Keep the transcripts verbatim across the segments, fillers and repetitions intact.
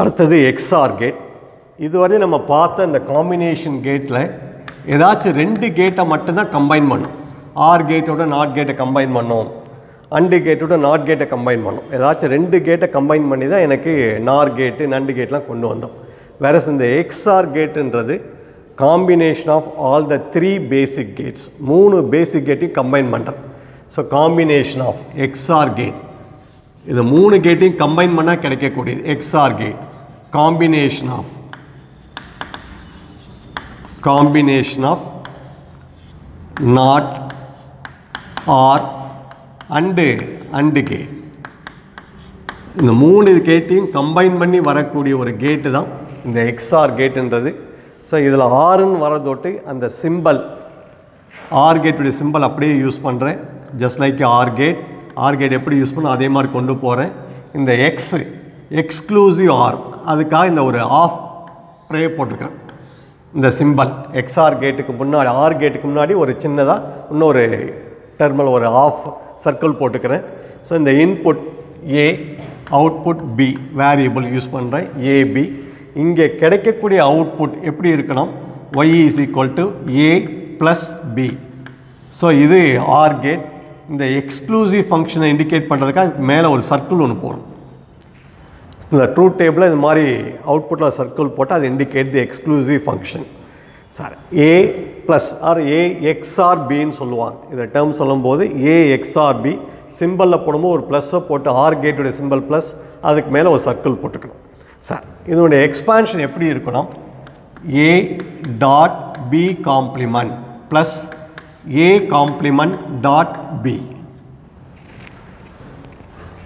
அடுத்தது XOR gate. இதுவரை நம்ம பார்த்த இந்த காம்பினேஷன் கேட்டில் ஏதாச்சும் ரெண்டு கேட்டை மட்டும்தான் கம்பைன் பண்ணும். ஆர் கேட்டோட நாட் கேட்டை கம்பைன் பண்ணோம், அண்டு கேட்டோட நாட் கேட்டை கம்பைன் பண்ணோம். ஏதாச்சும் ரெண்டு கேட்டை கம்பைன் பண்ணி தான் எனக்கு நார் கேட்டு நண்டு கேட்லாம் கொண்டு வந்தோம். வேற இந்த எக்ஸ்ஆர் கேட்டுன்றது combination of all the three basic gates, மூணு பேசிக் கேட்டையும் கம்பைன் பண்ணுறேன். So combination of XOR gate, இது மூணு கேட்டையும் கம்பைன் பண்ணால் கிடைக்கக்கூடியது XOR gate. Combination of combination of not R AND AND gate, இந்த மூணு கேட்டையும் கம்பைன் பண்ணி வரக்கூடிய ஒரு கேட்டு தான் இந்த எக்ஸ்ஆர் கேட்டுன்றது. ஸோ இதில் ஆறுன்னு வரதோட்டு அந்த சிம்பல் ஆர் கேட்டுடைய சிம்பல் அப்படியே யூஸ் பண்ணுறேன். Just like R gate, OR gate எப்படி யூஸ் பண்ண அதே மாதிரி கொண்டு போகிறேன். இந்த எக்ஸு எக்ஸ்க்ளூசிவ் ஆர், அதுக்காக இந்த ஒரு ஆஃப் ப்ரே போட்டிருக்கேன். இந்த சிம்பல் எக்ஸ்ஆர் கேட்டுக்கு முன்னாடி ஆர் கேட்டுக்கு முன்னாடி ஒரு சின்னதாக இன்னொரு டெர்மினல் ஒரு ஆஃப் சர்க்கிள் போட்டுக்கிறேன். ஸோ இந்த input A output B variable use பண்ணுறேன் ஏபி. இங்கே கிடைக்கக்கூடிய அவுட்புட் எப்படி இருக்கணும்? Y is equal to A plus B. So இது ஆர் கேட். இந்த எக்ஸ்க்ளூசிவ் ஃபங்க்ஷனை இண்டிகேட் பண்ணுறதுக்காக மேலே ஒரு சர்க்கிள் ஒன்று போடும். இந்த ட்ரூத் டேபிளில் இது மாதிரி அவுட்புட்டில் சர்க்கிள் போட்டால் அது indicate the exclusive function. Sir A plus R A XOR பின்னு சொல்லுவாங்க. இந்த டேர்ம் சொல்லும்போது ஏ எக்ஸ்ஆர் பி சிம்பிளில் போடும்போது ஒரு ப்ளஸ்ஸை போட்டு ஆர் கேட்டுடைய சிம்பிள் ப்ளஸ் அதுக்கு மேலே ஒரு சர்க்கிள் போட்டுக்கணும். சார் இதனுடைய எக்ஸ்பான்ஷன் எப்படி இருக்கணும்? A dot B complement plus A complement dot B.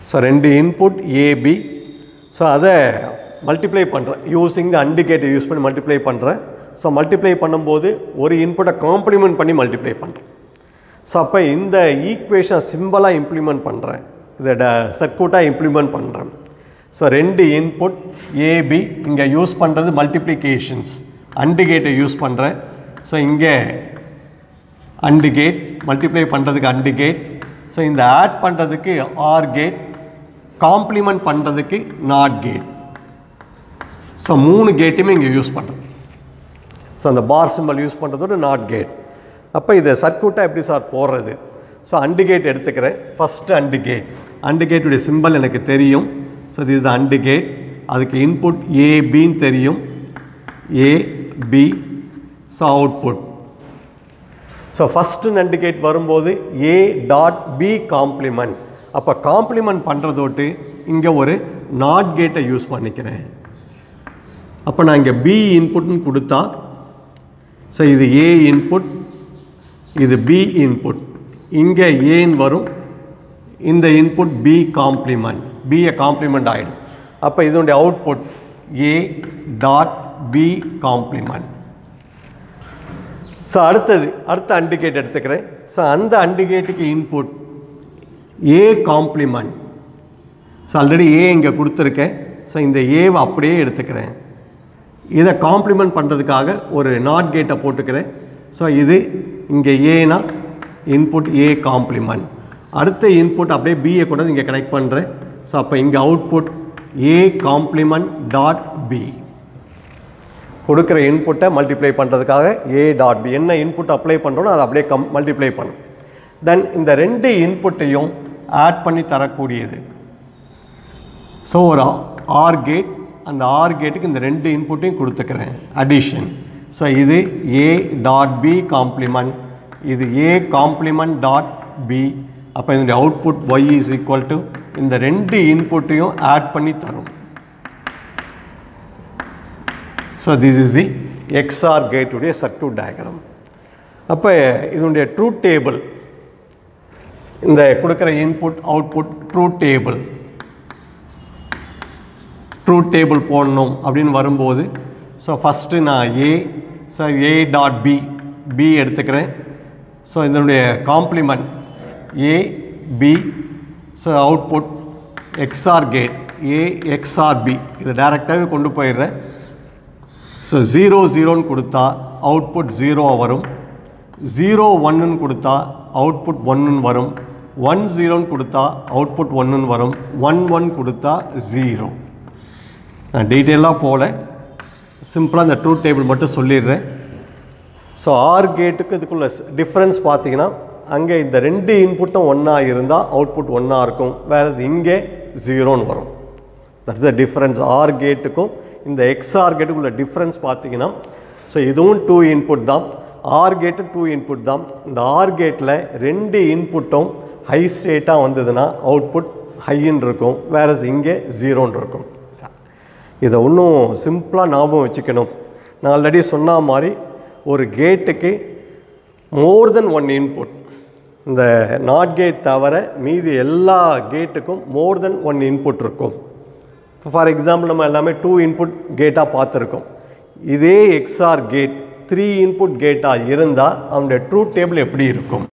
So ரெண்டு இன்புட் ஏபி, ஸோ அதை மல்டிப்ளை பண்ணுறேன் யூஸிங் த அண்டு கேட்டை யூஸ் பண்ணி மல்டிப்ளை பண்ணுறேன். ஸோ மல்டிப்ளை பண்ணும்போது ஒரு இன்புட்டை காம்ப்ளிமெண்ட் பண்ணி மல்டிப்ளை பண்ணுறேன். ஸோ அப்போ இந்த ஈக்குவேஷன் சிம்பிளாக இம்ப்ளிமெண்ட் பண்ணுறேன், இதை ட சர்க்யூட்டாக இம்ப்ளிமெண்ட் பண்ணுறேன். ஸோ ரெண்டு இன்புட் ஏபி, இங்கே யூஸ் பண்ணுறது மல்டிப்ளிகேஷன்ஸ், அண்டு கேட்டை யூஸ் பண்ணுறேன். ஸோ இங்கே அண்டு கேட், மல்டிப்ளை பண்ணுறதுக்கு அண்டு கேட். ஸோ இந்த ஆட் பண்ணுறதுக்கு ஆர் கேட், காம்ப்ளிமெண்ட் பண்ணுறதுக்கு நாட் கேட். ஸோ மூணு கேட்டையுமே இங்கே யூஸ் பண்ணுறேன். ஸோ அந்த பார் சிம்பல் யூஸ் பண்ணுறதோட நாட் கேட். அப்போ இதை சர்க்யூட்டாக எப்படி சார் போடுறது? ஸோ அண்டு கேட் எடுத்துக்கிறேன். ஃபஸ்ட்டு அண்டு கேட், அண்டு கேட்டுடைய சிம்பல் எனக்கு தெரியும். ஸோ இது த அண்டு கேட், அதுக்கு இன்புட் ஏபின்னு தெரியும், AB. So output, so first and gate வரும்போது ஏ டாட் பி காம்ப்ளிமெண்ட். அப்போ காம்ப்ளிமெண்ட் பண்ணுறதோட்டு இங்கே ஒரு நாட் கேட்டை யூஸ் பண்ணிக்கிறேன். அப்போ நான் இங்கே பி இன்புட்னு கொடுத்தா, ஸோ இது ஏ இன்புட், இது பி இன்புட், இங்கே ஏன்னு வரும், இந்த இன்புட் பி காம்ப்ளிமெண்ட், பியை காம்ப்ளிமெண்ட் ஆகிடும். அப்போ இதனுடைய output A dot B complement. So அடுத்தது அடுத்த அண்டு கேட் எடுத்துக்கிறேன். ஸோ அந்த அண்டு கேட்டுக்கு input A complement. So already A இங்கே கொடுத்துருக்கேன். ஸோ இந்த ஏவை அப்படியே எடுத்துக்கிறேன். இதை காம்ப்ளிமெண்ட் பண்ணுறதுக்காக ஒரு நாட் கேட்டை போட்டுக்கிறேன். ஸோ இது இங்கே ஏனா இன்புட் ஏ காம்ப்ளிமெண்ட். அடுத்த இன்புட் அப்படியே பியை கொண்டு வந்து இங்கே கனெக்ட் பண்ணுறேன். ஸோ அப்போ இங்கே output A complement dot B. கொடுக்குற இன்புட்டை மல்டிப்ளை பண்ணுறதுக்காக ஏ டாட் பி, என்ன இன்புட் அப்ளை பண்ணுறோன்னா அதை அப்படியே கம் மல்டிப்ளை பண்ணும். தென் இந்த ரெண்டு இன்புட்டையும் ஆட் பண்ணி தரக்கூடியது. ஸோ ஒரு ஆர் கேட், அந்த ஆர் கேட்டுக்கு இந்த ரெண்டு இன்புட்டையும் கொடுத்துக்கிறேன் அடிஷன். ஸோ இது ஏ டாட் பி காம்ப்ளிமெண்ட், இது ஏ காம்ப்ளிமெண்ட் டாட் பி. அப்போ இதனுடைய output Y is equal to இந்த ரெண்டு இன்புட்டையும் ஆட் பண்ணி தரும். So this is the XOR கேட்டுடைய சர்க்யூட் டயக்ராம். அப்போ இதனுடைய ட்ரூத் டேபிள், இந்த கொடுக்குற input output truth table, truth table போடணும் அப்படின்னு வரும்போது, ஸோ ஃபஸ்ட்டு நான் A, so A dot B, B எடுத்துக்கிறேன். ஸோ இதனுடைய complement A B. So output XOR gate A XOR B, இதை டைரெக்டாகவே கொண்டு போயிடுறேன். ஸோ ஜீரோ ஜீரோன்னு கொடுத்தா அவுட்புட் ஜீரோவாக வரும், ஜீரோ ஒன்றுன்னு கொடுத்தா அவுட்புட் ஒன்றுன்னு வரும், ஒன் ஜீரோன்னு கொடுத்தா அவுட்புட் ஒன்றுன்னு வரும், ஒன் ஒன் கொடுத்தா ஜீரோ. நான் டீட்டெயிலாக போகல, சிம்பிளாக இந்த ட்ரூத் டேபிள் மட்டும் சொல்லிடுறேன். ஸோ ஆர் கேட்டுக்கு இதுக்குள்ள டிஃப்ரென்ஸ் பார்த்தீங்கன்னா, அங்கே இந்த ரெண்டு இன்புட்டும் ஒன்றா இருந்தால் அவுட்புட் ஒன்றா இருக்கும், வேற இங்கே ஜீரோன்னு வரும். That's the difference. ஆர் கேட்டுக்கும் இந்த எக்ஸ்ஆர் கேட்டுக்குள்ள டிஃப்ரென்ஸ் பார்த்தீங்கன்னா, ஸோ இதுவும் டூ இன்புட் தான், ஆர் கேட்டு டூ இன்புட் தான். இந்த ஆர் கேட்டில் ரெண்டு இன்புட்டும் ஹை ஸ்டேட்டாக வந்ததுன்னா அவுட்புட் ஹைன்னு இருக்கும், வேற இங்கே ஜீரோன்னு இருக்கும். இதை இன்னும் சிம்பிளாக ஞாபகம் வச்சுக்கணும். நான் ஆல்ரெடி சொன்ன மாதிரி ஒரு கேட்டுக்கு மோர் தென் ஒன் இன்புட், இந்த நாட் கேட் தவிர மீதி எல்லா கேட்டுக்கும் மோர் தென் ஒன் இன்புட் இருக்கும். இப்போ ஃபார் எக்ஸாம்பிள் நம்ம எல்லாமே டூ இன்புட் கேட்டாக பார்த்துருக்கோம். இதே எக்ஸ்ஆர் கேட் த்ரீ இன்புட் கேட்டாக இருந்தால் அவனுடைய ட்ரூத் டேபிள் எப்படி இருக்கும்?